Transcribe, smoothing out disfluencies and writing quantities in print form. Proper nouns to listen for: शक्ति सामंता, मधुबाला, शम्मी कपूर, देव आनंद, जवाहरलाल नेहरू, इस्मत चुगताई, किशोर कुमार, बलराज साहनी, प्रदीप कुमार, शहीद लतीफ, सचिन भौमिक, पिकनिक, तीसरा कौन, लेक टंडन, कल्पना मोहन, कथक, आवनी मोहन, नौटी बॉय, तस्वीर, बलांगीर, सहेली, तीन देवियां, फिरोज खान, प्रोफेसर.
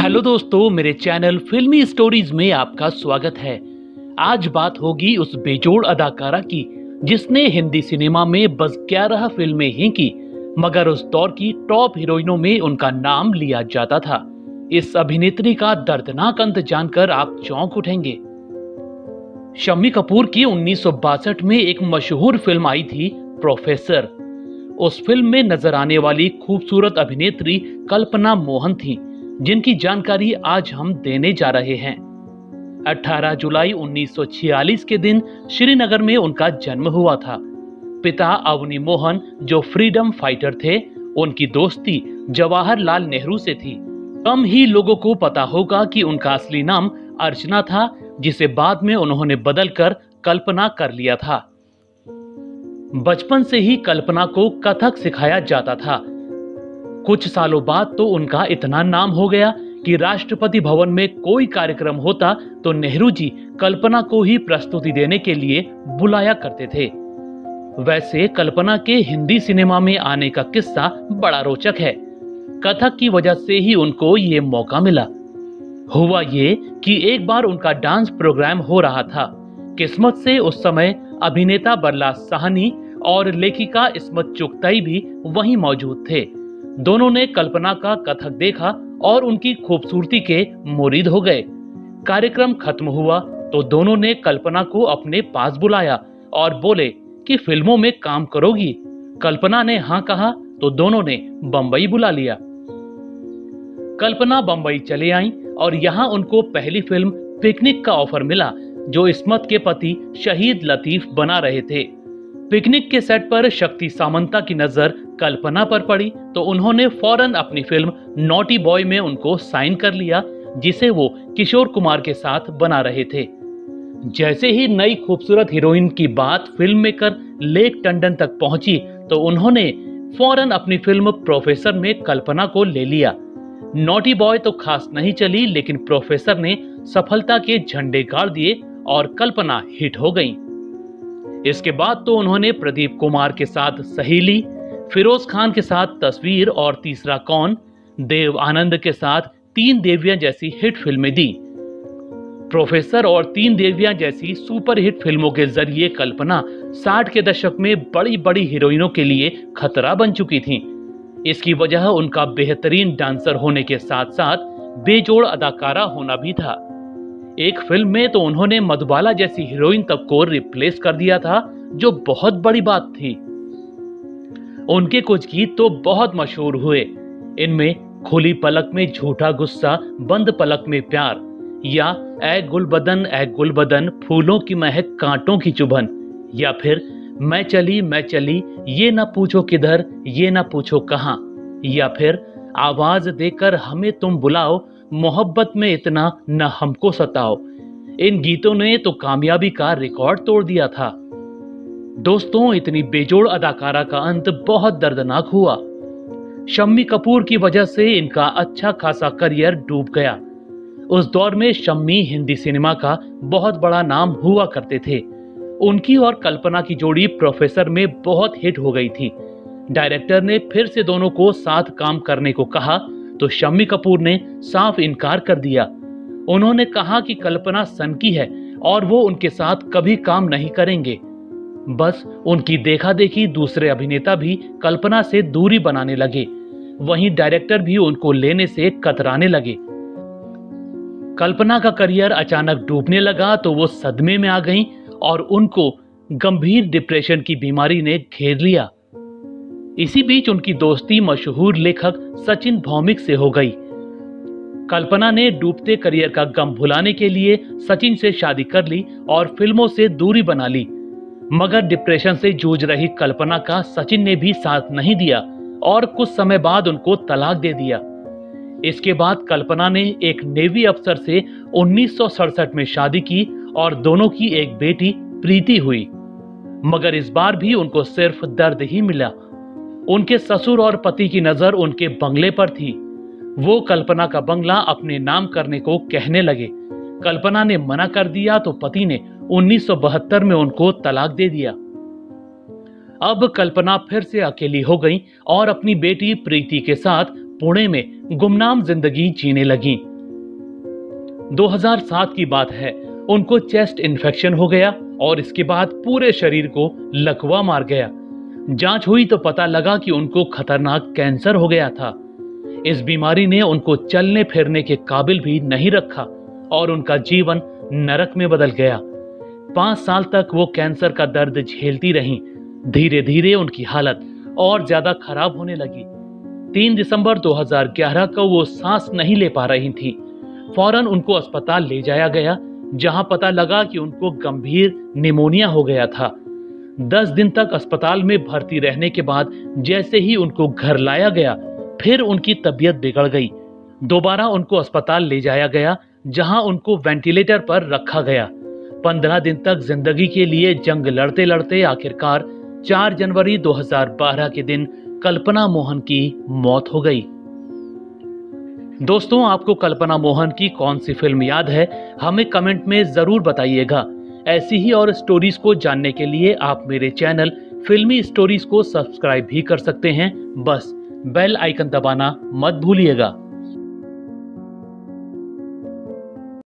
Hello दोस्तों, मेरे channel फिल्मी स्टोरीज में आपका स्वागत है। आज बात होगी उस बेजोड़ अदाकारा की जिसने हिंदी सिनेमा में बस 11 फिल्में ही की, मगर उस दौर की टॉप हीरोइनों में उनका नाम लिया जाता था। इस अभिनेत्री का दर्दनाक अंत जानकर आप चौंक उठेंगे। शम्मी कपूर की 1962 में एक मशहूर फिल्म आई थी, प्रोफेसर। उस फिल्म में नजर आने वाली खूबसूरत अभिनेत्री कल्पना मोहन थी, जिनकी जानकारी आज हम देने जा रहे हैं। 18 जुलाई 1946 के दिन श्रीनगर में उनका जन्म हुआ था। पिता आवनी मोहन जो फ्रीडम फाइटर थे, उनकी दोस्ती जवाहरलाल नेहरू से थी। कम ही लोगों को पता होगा कि उनका असली नाम अर्चना था, जिसे बाद में उन्होंने बदलकर कल्पना कर लिया था। बचपन से ही कल्पना को कथक सिखाया जाता था। कुछ सालों बाद तो उनका इतना नाम हो गया कि राष्ट्रपति भवन में कोई कार्यक्रम होता तो नेहरू जी कल्पना को ही प्रस्तुति देने के लिए बुलाया करते थे। वैसे कल्पना के हिंदी सिनेमा में आने का किस्सा बड़ा रोचक है। कथक की वजह से ही उनको ये मौका मिला। हुआ ये कि एक बार उनका डांस प्रोग्राम हो रहा था। किस्मत से उस समय अभिनेता बलराज साहनी और लेखिका इस्मत चुगताई भी वहीं मौजूद थे। दोनों ने कल्पना का कथक देखा और उनकी खूबसूरती के मुरीद हो गए। कार्यक्रम खत्म हुआ तो दोनों ने कल्पना को अपने पास बुलाया और बोले कि फिल्मों में काम करोगी। कल्पना ने हाँ कहा तो दोनों ने बंबई बुला लिया। कल्पना बंबई चले आई और यहाँ उनको पहली फिल्म पिकनिक का ऑफर मिला, जो इस्मत के पति शहीद लतीफ बना रहे थे। पिकनिक के सेट पर शक्ति सामंता की नजर कल्पना पर पड़ी तो उन्होंने फौरन अपनी फिल्म नौटी बॉय में उनको साइन कर लिया, जिसे वो किशोर कुमार के साथ बना रहे थे। जैसे ही नई खूबसूरत हीरोइन की बात फिल्म मेकर लेक टंडन तक पहुंची तो उन्होंने फौरन अपनी फिल्म प्रोफेसर में कल्पना को ले लिया। नौटी बॉय तो खास नहीं चली, लेकिन प्रोफेसर ने सफलता के झंडे गाड़ दिए और कल्पना हिट हो गई। इसके बाद तो उन्होंने प्रदीप कुमार के साथ सहेली, फिरोज खान के साथ तस्वीर और तीसरा कौन, देव आनंद के साथ तीन देवियां जैसी हिट फिल्में दी। प्रोफेसर और तीन देवियां जैसी सुपरहिट फिल्मों के जरिए कल्पना 60 के दशक में बड़ी बड़ी हीरोइनों के लिए खतरा बन चुकी थीं। इसकी वजह उनका बेहतरीन डांसर होने के साथ साथ बेजोड़ अदाकारा होना भी था। एक फिल्म में तो उन्होंने मधुबाला जैसी हीरोइन तक को रिप्लेस कर दिया था, जो बहुत बड़ी बात थी। उनके कुछ गीत तो बहुत मशहूर हुए। इनमें खुली पलक में झूठा गुस्सा, बंद पलक में प्यार, या ऐ गुलबदन फूलों की महक कांटों की चुभन, या फिर मैं चली ये ना पूछो किधर ये ना पूछो कहाँ, या फिर आवाज देकर हमें तुम बुलाओ मोहब्बत में इतना न हमको सताओ। इन गीतों ने तो कामयाबी का रिकॉर्ड तोड़ दिया था। दोस्तों, इतनी बेजोड़ अदाकारा का अंत बहुत दर्दनाक हुआ। शम्मी कपूर की वजह से इनका अच्छा खासा करियर डूब गया। उस दौर में शम्मी हिंदी सिनेमा का बहुत बड़ा नाम हुआ करते थे। उनकी और कल्पना की जोड़ी प्रोफेसर में बहुत हिट हो गई थी। डायरेक्टर ने फिर से दोनों को साथ काम करने को कहा तो शम्मी कपूर ने साफ इनकार कर दिया। उन्होंने कहा कि कल्पना सनकी है और वो उनके साथ कभी काम नहीं करेंगे। बस उनकी देखा देखी दूसरे अभिनेता भी कल्पना से दूरी बनाने लगे। वहीं डायरेक्टर भी उनको लेने से कतराने लगे। कल्पना का करियर अचानक डूबने लगा तो वो सदमे में आ गईं और उनको गंभीर डिप्रेशन की बीमारी ने घेर लिया। इसी बीच उनकी दोस्ती मशहूर लेखक सचिन भौमिक से हो गई। कल्पना ने डूबते करियर का गम भुलाने के लिए सचिन से शादी कर ली और फिल्मों से दूरी बना ली। मगर डिप्रेशन से जूझ रही कल्पना का सचिन ने भी साथ नहीं दिया और कुछ समय बाद उनको तलाक दे दिया। इसके बाद कल्पना ने एक नेवी अफसर से 1967 में शादी की और दोनों की एक बेटी प्रीति हुई। मगर इस बार भी उनको सिर्फ दर्द ही मिला। उनके ससुर और पति की नजर उनके बंगले पर थी। वो कल्पना का बंगला अपने नाम करने को कहने लगे। कल्पना ने मना कर दिया तो पति ने 1972 में उनको तलाक दे दिया। अब कल्पना फिर से अकेली हो गई और अपनी बेटी प्रीति के साथ पुणे में गुमनाम जिंदगी जीने लगी। 2007 की बात है। उनको चेस्ट इन्फेक्शन हो गया और इसके बाद पूरे शरीर को लकवा मार गया। जांच हुई तो पता लगा कि उनको खतरनाक कैंसर हो गया था। इस बीमारी ने उनको चलने फिरने के काबिल भी नहीं रखा और उनका जीवन नरक में बदल गया। 5 साल तक वो कैंसर का दर्द झेलती रहीं। धीरे धीरे उनकी हालत और ज्यादा खराब होने लगी। 3 दिसंबर 2011 को वो सांस नहीं ले पा रही थी। फौरन उनको अस्पताल ले जाया गया, जहां पता लगा कि उनको गंभीर निमोनिया हो गया था। 10 दिन तक अस्पताल में भर्ती रहने के बाद जैसे ही उनको घर लाया गया, फिर उनकी तबीयत बिगड़ गई। दोबारा उनको अस्पताल ले जाया गया, जहां उनको वेंटिलेटर पर रखा गया। 15 दिन तक जिंदगी के लिए जंग लड़ते लड़ते आखिरकार 4 जनवरी 2012 के दिन कल्पना मोहन की मौत हो गई। दोस्तों, आपको कल्पना मोहन की कौन सी फिल्म याद है, हमें कमेंट में जरूर बताइएगा। ऐसी ही और स्टोरीज को जानने के लिए आप मेरे चैनल फिल्मी स्टोरीज को सब्सक्राइब भी कर सकते हैं। बस बेल आइकन दबाना मत भूलिएगा।